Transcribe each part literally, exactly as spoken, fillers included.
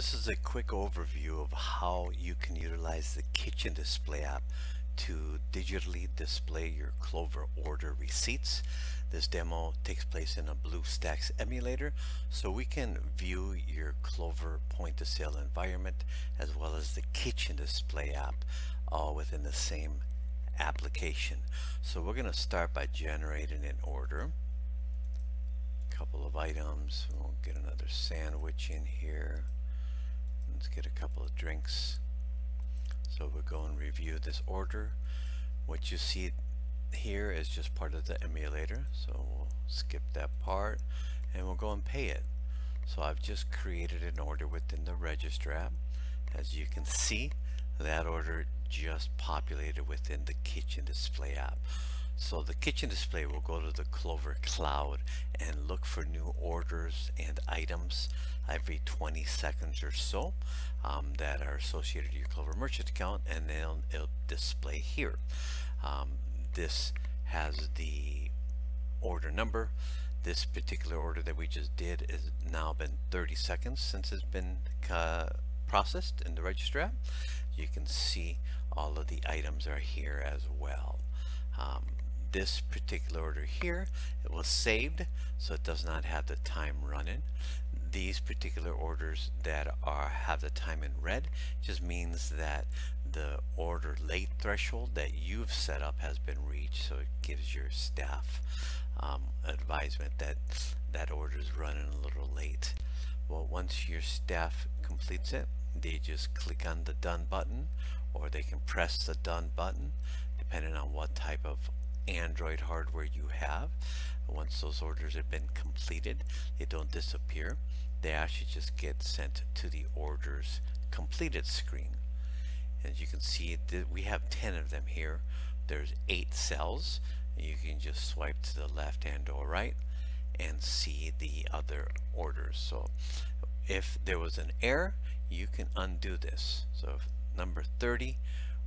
this is a quick overview of how you can utilize the Kitchen Display app to digitally display your Clover order receipts. This demo takes place in a BlueStacks emulator, so we can view your Clover point-of-sale environment as well as the Kitchen Display app all within the same application. So we're going to start by generating an order. A couple of items. We'll get another sandwich in here. Let's get a couple of drinks. So we'll go and review this order. What you see here is just part of the emulator, so we'll skip that part and we'll go and pay it. So I've just created an order within the Register app. As you can see, that order just populated within the Kitchen Display app. So the Kitchen Display will go to the Clover Cloud and look for new orders and items every twenty seconds or so um, that are associated to your Clover merchant account, and then it'll, it'll display here. Um, this has the order number. This particular order that we just did is now been thirty seconds since it's been uh, processed in the Register app. You can see all of the items are here as well. Um, this particular order here, it was saved, so it does not have the time running. These particular orders that are have the time in red just means that the order late threshold that you've set up has been reached, so it gives your staff um, advisement that that order is running a little late. Well, once your staff completes it, they just click on the done button, or they can press the done button depending on what type of Android hardware you have. Once those orders have been completed, they don't disappear. They actually just get sent to the orders completed screen. As you can see, we have ten of them here. There's eight cells. You can just swipe to the left and or right and see the other orders. So if there was an error, you can undo this. So if number thirty,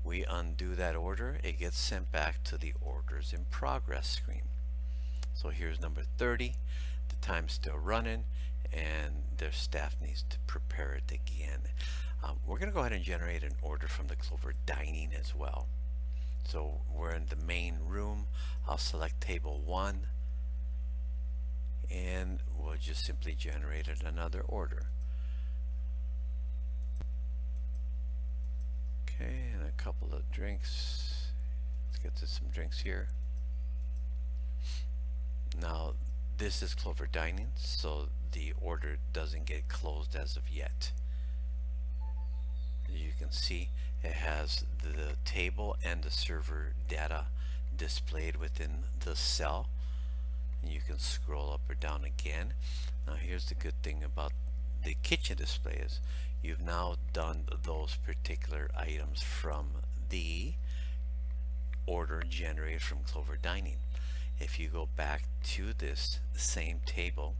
we undo that order, it gets sent back to the orders in progress screen. So here's number thirty, the time's still running, and their staff needs to prepare it again. Um, we're going to go ahead and generate an order from the Clover Dining as well. So we're in the main room. I'll select table one, and we'll just simply generate another order. Okay, and a couple of drinks. Let's get to some drinks here. Now, this is Clover Dining, so the order doesn't get closed as of yet. You can see it has the table and the server data displayed within the cell. And you can scroll up or down again. Now, here's the good thing about the Kitchen Display is you've now done those particular items from the order generated from Clover Dining. If you go back to this same table,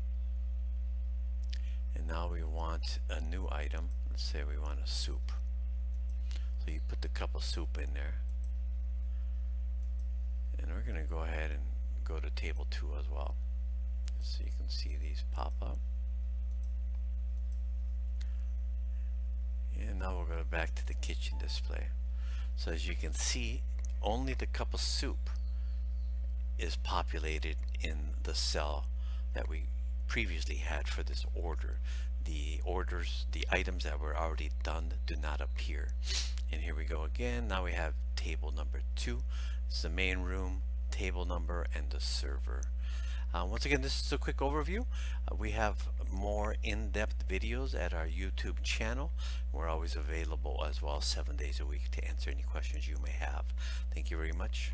and now we want a new item. Let's say we want a soup. So you put the cup of soup in there, and we're going to go ahead and go to table two as well, so you can see these pop up. And now we'll go back to the Kitchen Display. So as you can see, only the cup of soup is populated in the cell that we previously had for this order. The orders, the items that were already done do not appear. And here we go again. Now we have table number two. It's the main room, table number, and the server. Uh, once again, this is a quick overview. Uh, we have more in-depth videos at our YouTube channel. We're always available as well seven days a week to answer any questions you may have. Thank you very much.